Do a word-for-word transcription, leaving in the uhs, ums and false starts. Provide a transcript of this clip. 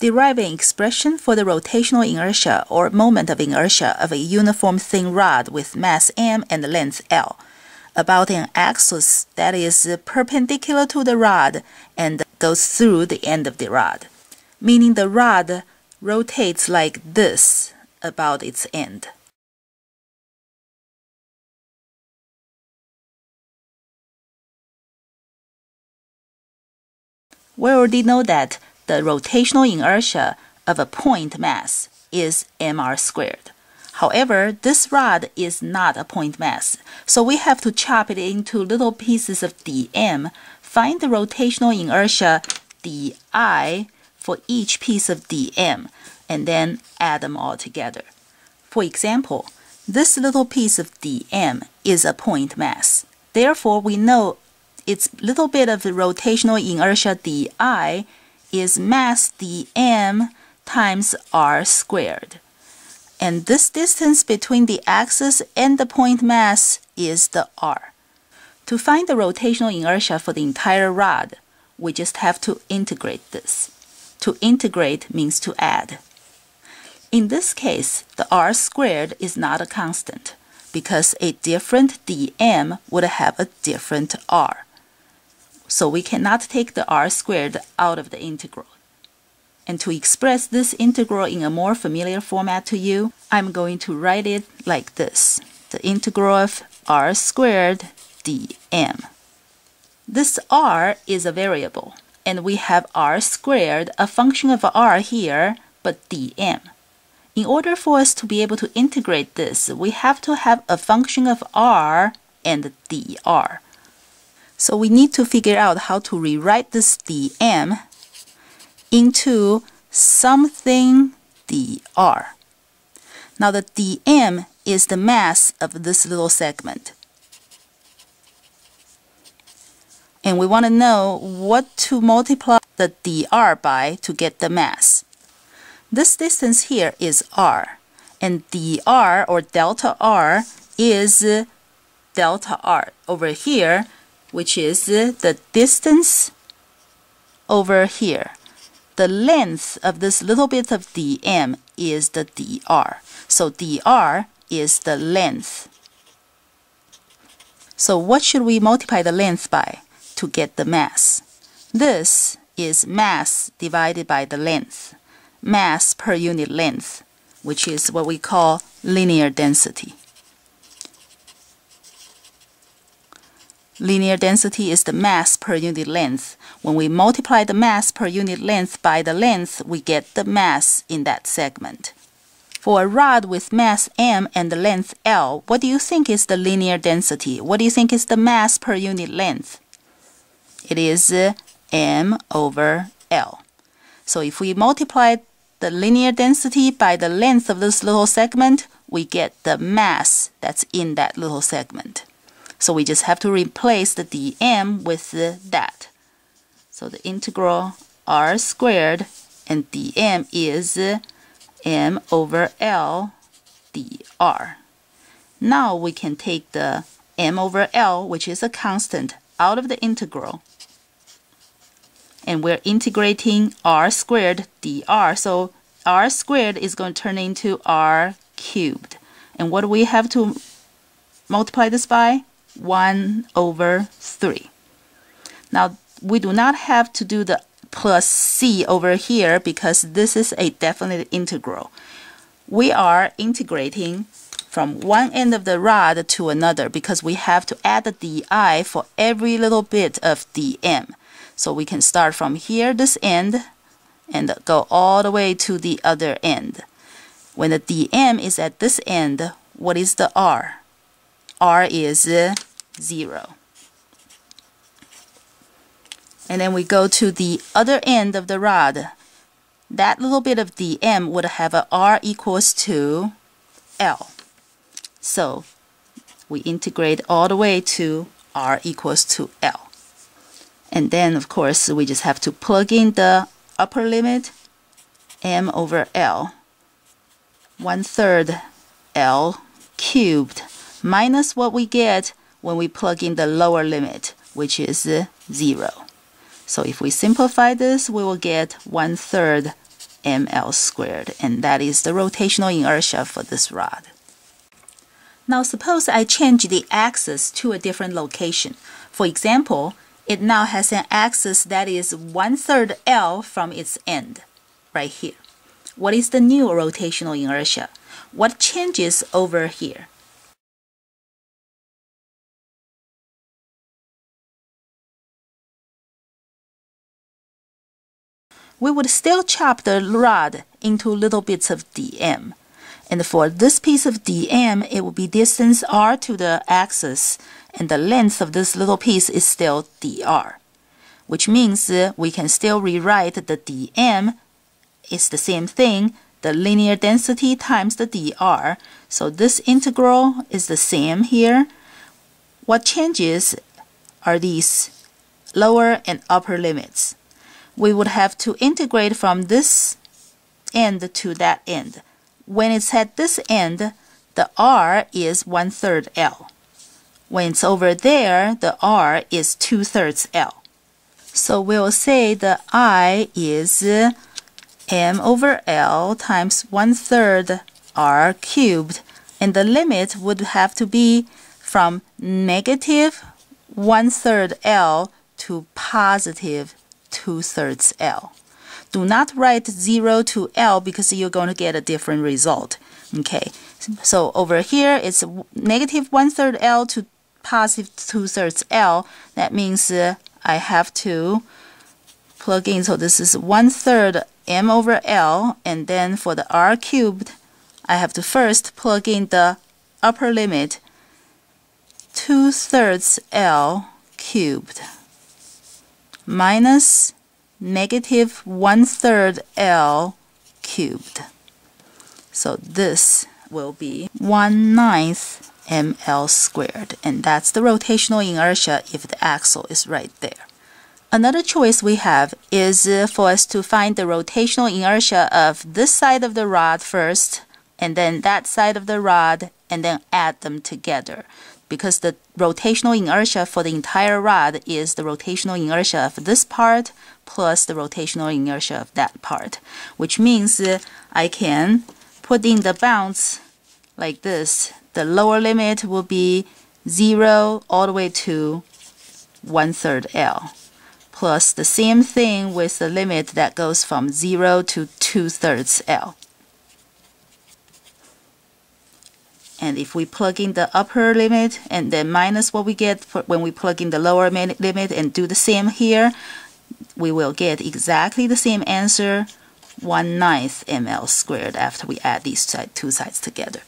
derive an expression for the rotational inertia or moment of inertia of a uniform thin rod with mass m and length l, about an axis that is perpendicular to the rod and goes through the end of the rod, meaning the rod rotates like this about its end. We already know that the rotational inertia of a point mass is mr squared. However, this rod is not a point mass, so we have to chop it into little pieces of dm, find the rotational inertia di for each piece of dm, and then add them all together. For example, this little piece of dm is a point mass. Therefore, we know its little bit of the rotational inertia di is mass dm times r squared. And this distance between the axis and the point mass is the r. To find the rotational inertia for the entire rod, we just have to integrate this. To integrate means to add. In this case, the r squared is not a constant, because a different dm would have a different r. So we cannot take the r squared out of the integral. And to express this integral in a more familiar format to you, I'm going to write it like this: the integral of r squared dm. This r is a variable, and we have r squared, a function of r here, but dm. In order for us to be able to integrate this, we have to have a function of r and dr. So we need to figure out how to rewrite this dm into something dr. Now the dm is the mass of this little segment. And we want to know what to multiply the dr by to get the mass. This distance here is r, and dr or delta r is delta r over here, which is the distance over here. The length of this little bit of dm is the dr. So dr is the length. So what should we multiply the length by to get the mass? This is mass divided by the length, mass per unit length, which is what we call linear density. Linear density is the mass per unit length. When we multiply the mass per unit length by the length, we get the mass in that segment. For a rod with mass m and the length l, what do you think is the linear density? What do you think is the mass per unit length? It is m over l. So if we multiply the linear density by the length of this little segment, we get the mass that's in that little segment. So we just have to replace the dm with the, that. So the integral r squared and dm is m over l dr. Now we can take the m over l, which is a constant, out of the integral. And we're integrating r squared dr. So r squared is going to turn into r cubed. And what do we have to multiply this by? one over three. Now we do not have to do the plus c over here because this is a definite integral. We are integrating from one end of the rod to another because we have to add the di for every little bit of dm. So we can start from here, this end, and go all the way to the other end. When the dm is at this end, what is the r? r is zero. And then we go to the other end of the rod. That little bit of dm would have a r equals to l. So we integrate all the way to r equals to l. And then, of course, we just have to plug in the upper limit, m over l, one-third l cubed, minus what we get when we plug in the lower limit, which is zero. So if we simplify this, we will get one-third ml squared, and that is the rotational inertia for this rod. Now suppose I change the axis to a different location. For example, it now has an axis that is one-third L from its end, right here. What is the new rotational inertia? What changes over here? We would still chop the rod into little bits of dm. And for this piece of dm, it will be distance r to the axis, and the length of this little piece is still dr, which means uh, we can still rewrite the dm. It's the same thing, the linear density times the dr. So this integral is the same here. What changes are these lower and upper limits. We would have to integrate from this end to that end. When it's at this end, the r is one-third L. When it's over there, the r is two-thirds L. So we'll say the I is m over L times one-third r cubed, and the limit would have to be from negative one-third L to positive two-thirds L. Do not write zero to L because you're going to get a different result. Okay, so over here it's negative one-third L to positive two-thirds L. That means uh, I have to plug in, so this is one-third m over L, and then for the r cubed, I have to first plug in the upper limit, two-thirds L cubed minus negative one-third L cubed. So this will be one-ninth ml squared, and that's the rotational inertia if the axle is right there. Another choice we have is uh, for us to find the rotational inertia of this side of the rod first, and then that side of the rod, and then add them together, because the rotational inertia for the entire rod is the rotational inertia of this part plus the rotational inertia of that part, which means uh, I can put in the bounds like this. The lower limit will be zero all the way to one-third L, plus the same thing with the limit that goes from zero to two-thirds L. And if we plug in the upper limit and then minus what we get when we plug in the lower limit and do the same here, we will get exactly the same answer, one-ninth ml squared, after we add these two sides together.